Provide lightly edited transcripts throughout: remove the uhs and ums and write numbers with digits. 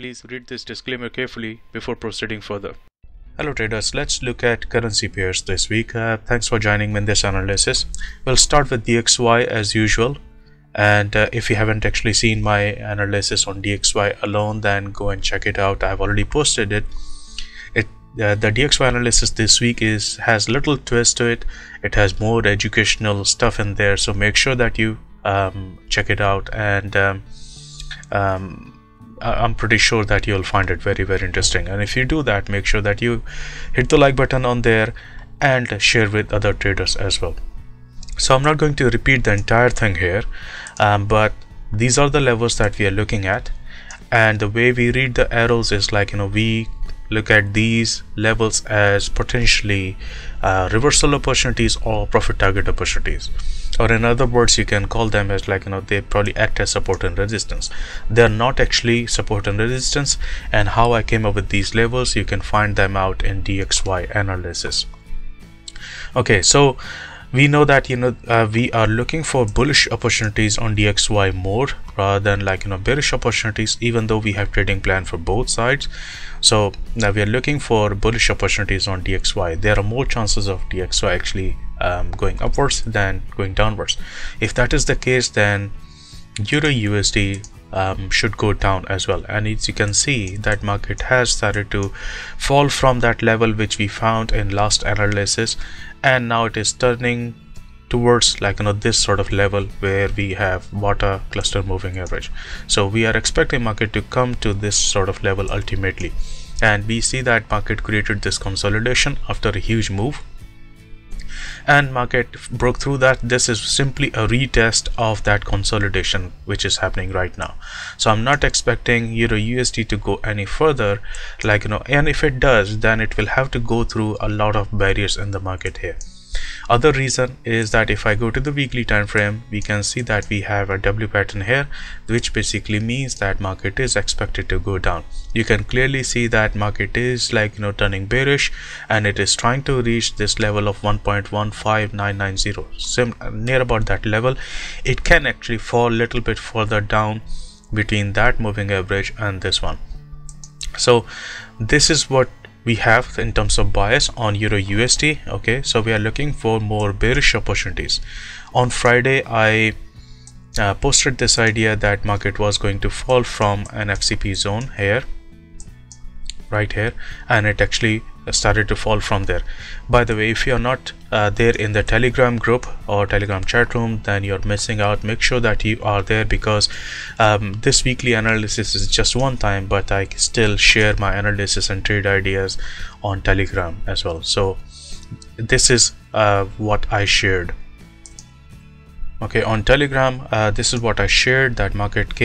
Please read this disclaimer carefully before proceeding further. Hello traders, let's look at currency pairs this week. Thanks for joining me in this analysis. We'll start with DXY as usual. And if you haven't actually seen my analysis on DXY alone, then go and check it out. I've already posted it. The DXY analysis this week has little twist to it. It has more educational stuff in there, so make sure that you check it out, and I'm pretty sure that you'll find it very, very interesting. And if you do that, make sure that you hit the like button on there and share with other traders as well. So I'm not going to repeat the entire thing here, but these are the levels that we are looking at, and the way we read the arrows is like, we look at these levels as potentially reversal opportunities or profit target opportunities, or in other words you can call them as like, they probably act as support and resistance. They are not actually support and resistance, and how I came up with these levels, you can find them out in DXY analysis. Okay, so we know that we are looking for bullish opportunities on DXY more rather than bearish opportunities, even though we have trading plan for both sides. So now we are looking for bullish opportunities on DXY. There are more chances of DXY actually going upwards than going downwards. If that is the case, then EURUSD should go down as well, and as you can see, that market has started to fall from that level which we found in last analysis, and now it is turning towards this sort of level where we have water cluster moving average. So we are expecting market to come to this sort of level ultimately, and we see that market created this consolidation after a huge move, and market broke through that. This is simply a retest of that consolidation which is happening right now. So I'm not expecting EURUSD to go any further, and if it does, then it will have to go through a lot of barriers in the market here. Other reason is that if I go to the weekly time frame, we can see that we have a W pattern here, which basically means that market is expected to go down. You can clearly see that market is turning bearish, and it is trying to reach this level of 1.15990, near about that level. It can actually fall a little bit further down between that moving average and this one. So this is what we have in terms of bias on EURUSD. Okay, so we are looking for more bearish opportunities. On Friday I posted this idea that market was going to fall from an FCP zone here, right here, and it actually started to fall from there. By the way, if you're not there in the Telegram group or Telegram chat room, then you're missing out. Make sure that you are there, because this weekly analysis is just one time, but I still share my analysis and trade ideas on Telegram as well. So this is what I shared. Okay, on Telegram, this is what I shared, that market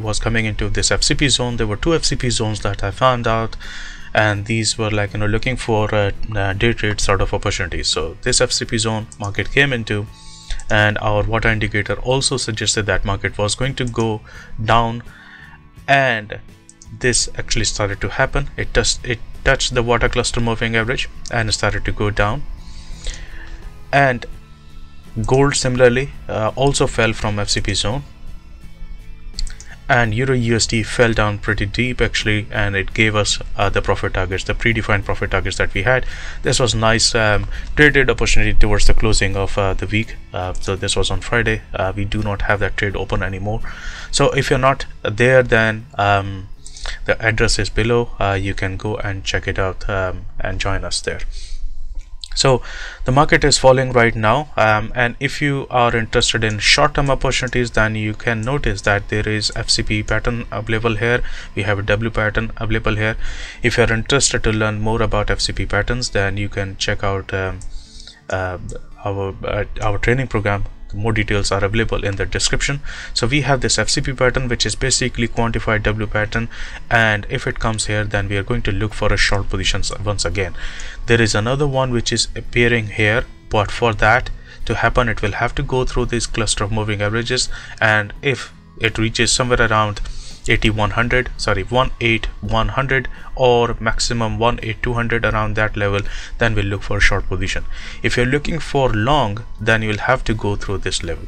was coming into this FCP zone. There were two FCP zones that I found out, and these were looking for day trade sort of opportunities. So this FCP zone market came into, and our water indicator also suggested that market was going to go down, and this actually started to happen. It touched the water cluster moving average and started to go down, and gold similarly also fell from FCP zone, and EURUSD fell down pretty deep actually, and it gave us the profit targets, the predefined profit targets that we had. This was nice traded opportunity towards the closing of the week. So this was on Friday. We do not have that trade open anymore, so if you're not there, then the address is below. You can go and check it out and join us there. So the market is falling right now, and if you are interested in short-term opportunities, then you can notice that there is FCP pattern available here. We have a W pattern available here. If you are interested to learn more about FCP patterns, then you can check out our training program. More details are available in the description. So we have this FCP pattern, which is basically quantified W pattern, and if it comes here, then we are going to look for a short positions once again. There is another one which is appearing here, but for that to happen, it will have to go through this cluster of moving averages, and if it reaches somewhere around 18100 or maximum 18200, around that level, then we'll look for a short position. If you're looking for long, then you'll have to go through this level.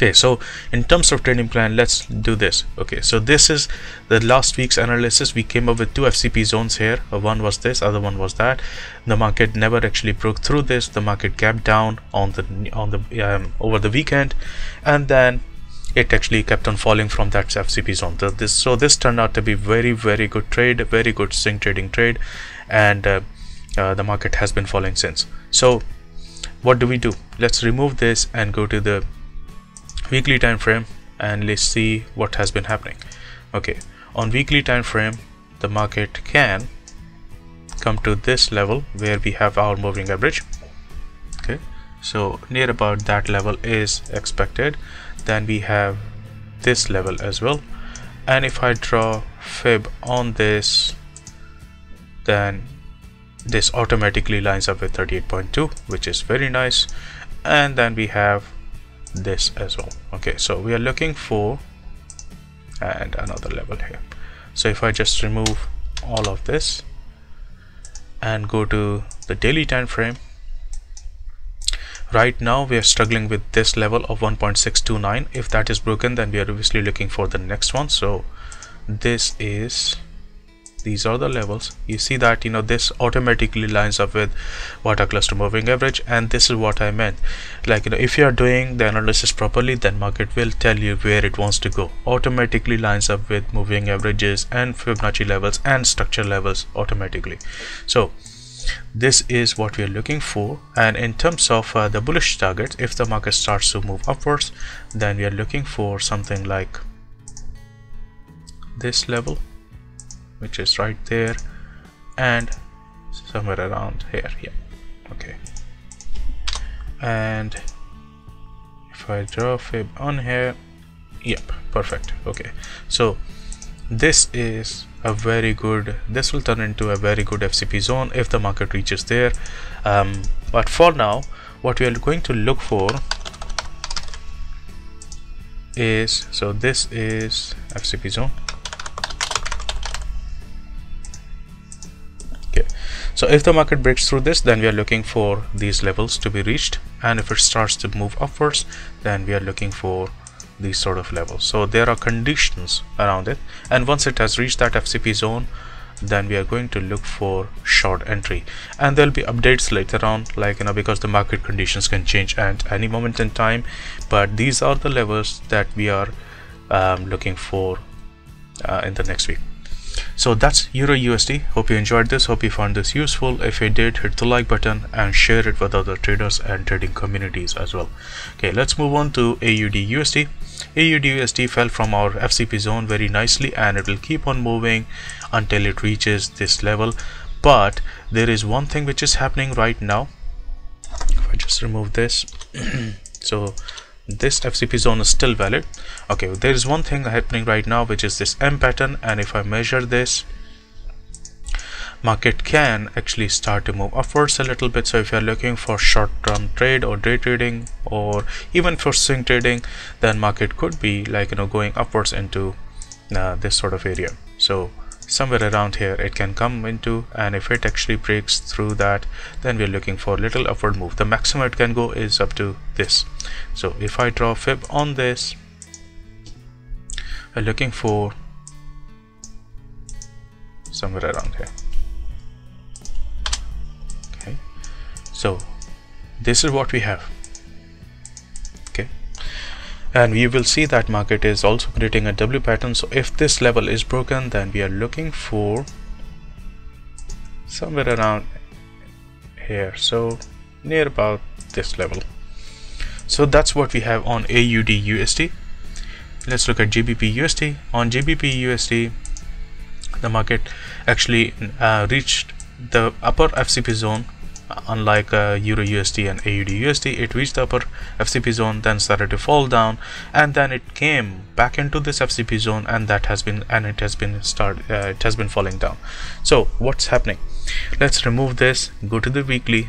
Okay, so in terms of trading plan, let's do this. Okay, so this is the last week's analysis. We came up with two FCP zones here. One was this, other one was that. The market never actually broke through this. The market gapped down on the over the weekend, and then it actually kept on falling from that FCP zone. So this turned out to be very, very good trade, very good swing trading trade, and the market has been falling since. So what do we do? Let's remove this and go to the weekly time frame, and let's see what has been happening. Okay, on weekly time frame, the market can come to this level where we have our moving average. Okay, so near about that level is expected. Then we have this level as well, and if I draw fib on this, then this automatically lines up with 38.2, which is very nice. And then we have this as well. Okay, so we are looking for and another level here. So if I just remove all of this and go to the daily time frame, right now we are struggling with this level of 1.629. if that is broken, then we are obviously looking for the next one. So this is, these are the levels. You see that, you know, this automatically lines up with water cluster moving average, and this is what I meant, like, you know, if you are doing the analysis properly, then market will tell you where it wants to go. Automatically lines up with moving averages and Fibonacci levels and structure levels automatically. So this is what we are looking for. And in terms of the bullish targets, if the market starts to move upwards, then we are looking for something like this level, which is right there, and somewhere around here. Yeah, okay. And if I draw fib on here, yep, perfect. Okay, so this is a very good, this will turn into a very good FCP zone if the market reaches there. But for now, what we are going to look for is, so this is FCP zone. So if the market breaks through this, then we are looking for these levels to be reached, and if it starts to move upwards, then we are looking for these sort of levels. So there are conditions around it, and once it has reached that FCP zone, then we are going to look for short entry, and there'll be updates later on, like, you know, because the market conditions can change at any moment in time. But these are the levels that we are looking for in the next week. So that's EURUSD. Hope you enjoyed this, hope you found this useful. If you did, hit the like button and share it with other traders and trading communities as well. Okay, let's move on to AUDUSD. AUDUSD fell from our FCP zone very nicely, and it will keep on moving until it reaches this level. But there is one thing which is happening right now. If I just remove this, so this FCP zone is still valid. Okay, there is one thing happening right now, which is this M pattern, and if I measure this, market can actually start to move upwards a little bit. So if you're looking for short-term trade or day trading, or even for swing trading, then market could be, like, you know, going upwards into this sort of area. So somewhere around here it can come into, and if it actually breaks through that, then we're looking for a little upward move. The maximum it can go is up to this. So if I draw fib on this, we're looking for somewhere around here. Okay, so this is what we have. And we will see that market is also creating a W pattern. So if this level is broken, then we are looking for somewhere around here, so near about this level. So that's what we have on AUDUSD. Let's look at GBPUSD. On GBPUSD, the market actually reached the upper FCP zone. Unlike EURUSD and AUDUSD, it reached the upper FCP zone, then started to fall down, and then it came back into this FCP zone, and that has been, and it has been falling down. So what's happening? Let's remove this, go to the weekly,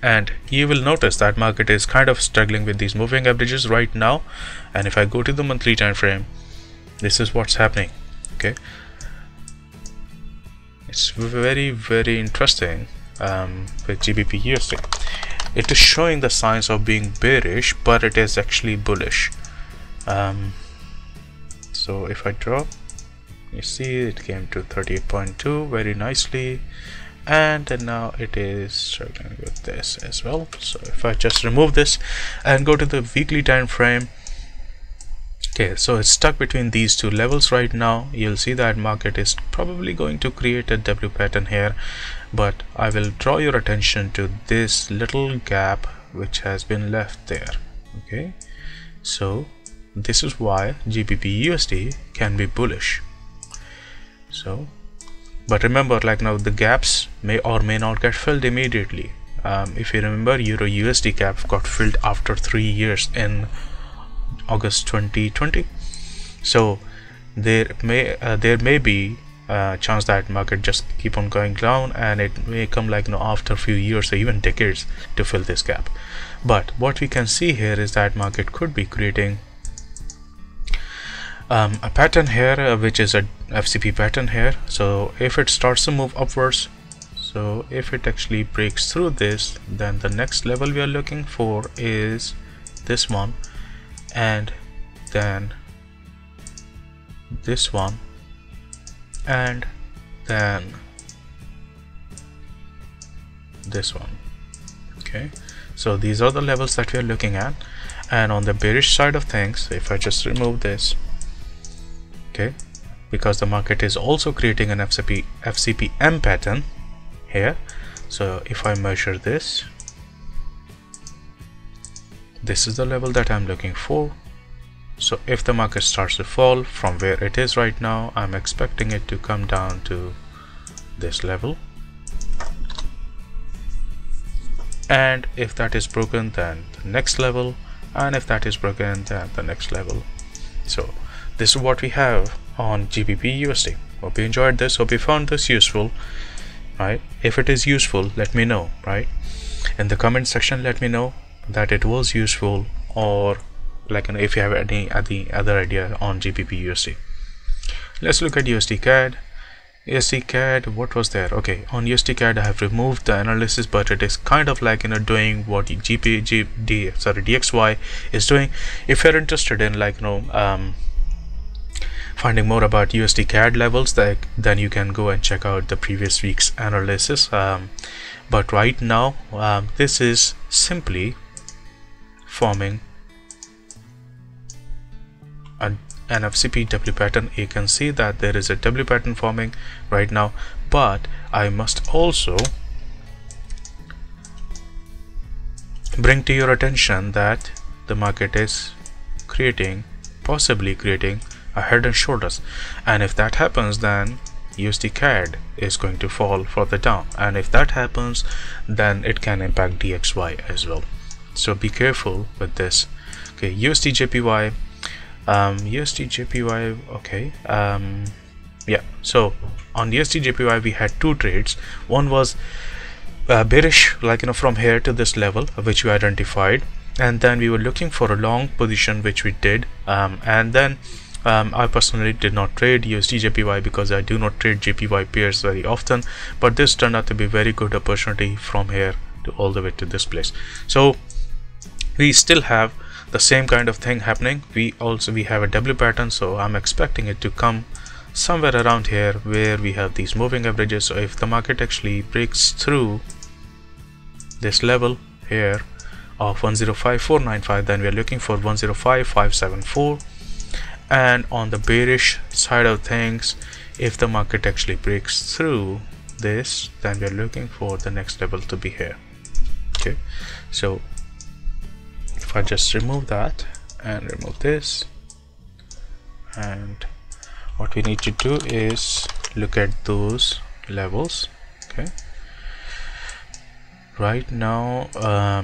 and you will notice that market is kind of struggling with these moving averages right now. And if I go to the monthly time frame, this is what's happening. Okay, it's very, very interesting with GBPUSD. It is showing the signs of being bearish, but it is actually bullish. So if I drop, you see it came to 38.2 very nicely, and now it is struggling with this as well. So if I just remove this and go to the weekly time frame, okay, so it's stuck between these two levels right now. You'll see that market is probably going to create a W pattern here, but I will draw your attention to this little gap which has been left there. Okay, so this is why GBPUSD can be bullish. So, but remember, like now the gaps may or may not get filled immediately. If you remember, EURUSD gap got filled after 3 years in August 2020. So there may be a chance that market just keep on going down, and it may come like after a few years or even decades to fill this gap. But what we can see here is that market could be creating a pattern here, which is a FCP pattern here. So if it starts to move upwards, so if it actually breaks through this, then the next level we are looking for is this one, and then this one, and then this one. Okay, so these are the levels that we are looking at. And on the bearish side of things, if I just remove this, okay, because the market is also creating an FCPM pattern here. So if I measure this, this is the level that I'm looking for. So if the market starts to fall from where it is right now, I'm expecting it to come down to this level, and if that is broken, then the next level, and if that is broken, then the next level. So this is what we have on GBPUSD. Hope you enjoyed this. Hope you found this useful. Right? If it is useful, let me know. Right? In the comment section, let me know that it was useful, or like if you have any other idea on GBPUSD. Let's look at USDCAD. USDCAD, what was there? Okay, on USDCAD, I have removed the analysis, but it is kind of like doing what DXY is doing. If you're interested in finding more about USDCAD levels, then you can go and check out the previous week's analysis. But right now, this is simply forming an FCP W pattern. You can see that there is a W pattern forming right now, but I must also bring to your attention that the market is possibly creating a head and shoulders, and if that happens, then USDCAD is going to fall further down, and if that happens, then it can impact DXY as well. So be careful with this. Okay, USDJPY, yeah, so on USDJPY we had two trades. One was bearish, from here to this level, which we identified, and then we were looking for a long position, which we did, and then I personally did not trade USDJPY because I do not trade JPY pairs very often, but this turned out to be very good opportunity from here to all the way to this place. So we still have the same kind of thing happening. We have a W pattern, so I'm expecting it to come somewhere around here where we have these moving averages. So if the market actually breaks through this level here of 105.495, then we are looking for 105.574. And on the bearish side of things, if the market actually breaks through this, then we are looking for the next level to be here. Okay, so if I just remove that and remove this, and what we need to do is look at those levels. Okay, right now,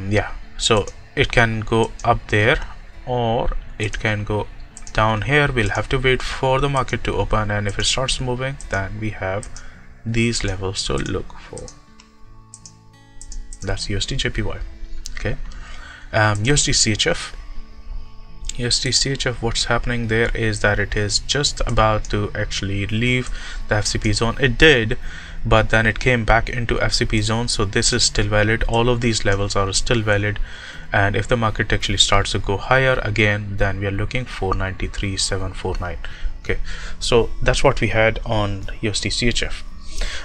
yeah, so it can go up there or it can go down here. We'll have to wait for the market to open, and if it starts moving, then we have these levels to look for. That's USDJPY. Okay, USDCHF. USDCHF, what's happening there is that it is just about to actually leave the FCP zone. It did but then it came back into FCP zone, so this is still valid. All of these levels are still valid, and if the market actually starts to go higher again, then we are looking 493.749. okay, so that's what we had on USDCHF.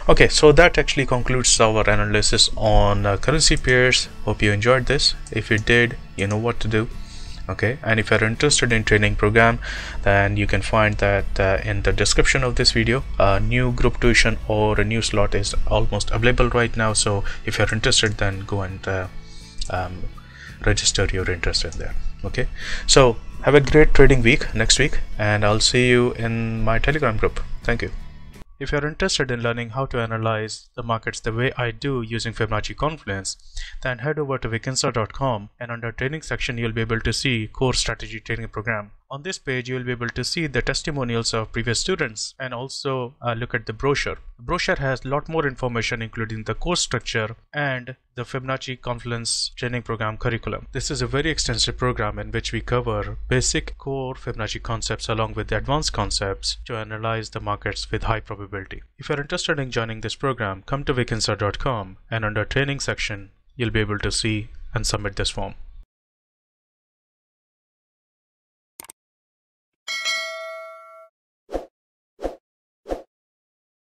Okay, so that actually concludes our analysis on currency pairs. Hope you enjoyed this. If you did, you know what to do. Okay, and if you're interested in training program, then you can find that in the description of this video. A new group tuition or a new slot is almost available right now, so if you're interested, then go and register your interest in there. Okay, so have a great trading week next week, and I'll see you in my Telegram group. Thank you. If you're interested in learning how to analyze the markets the way I do using Fibonacci Confluence, then head over to vikinsa.com, and under training section you'll be able to see Core Strategy Training Program. On this page you'll be able to see the testimonials of previous students, and also look at the brochure. The brochure has a lot more information, including the course structure and the Fibonacci Confluence Training Program curriculum. This is a very extensive program in which we cover basic core Fibonacci concepts along with the advanced concepts to analyze the markets with high probability. If you're interested in joining this program, come to vikinsa.com, and under training section, you'll be able to see and submit this form.